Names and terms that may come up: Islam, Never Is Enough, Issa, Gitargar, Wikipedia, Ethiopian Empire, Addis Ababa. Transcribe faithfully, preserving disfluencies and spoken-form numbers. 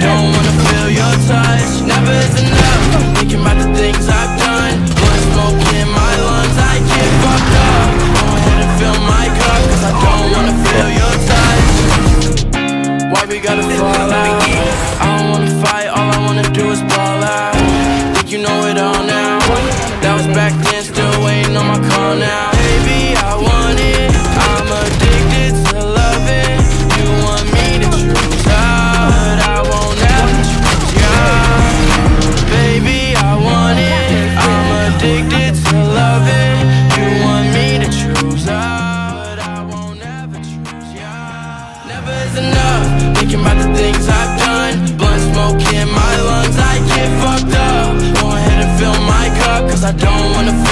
Don't wanna feel your touch. Never is enough. Thinking about the things I've done. Blood smoke in my lungs, I get fucked up. Go ahead and fill my cup, cause I don't wanna feel your touch. Why we gotta fall out? I don't wanna fight, all I wanna do is ball out. Think you know it all now. That was back then, still waiting on my call now. Baby, I want it, I'm addicted to loving. You want me to choose out, but I won't ever choose you out. Baby, I want it, I'm addicted to loving. You want me to choose out, but I won't ever choose you out. Never is enough, thinking about the things I've done. Blunt smoke in my lungs, I get fucked up. Go ahead and fill my cup, cause I don't wanna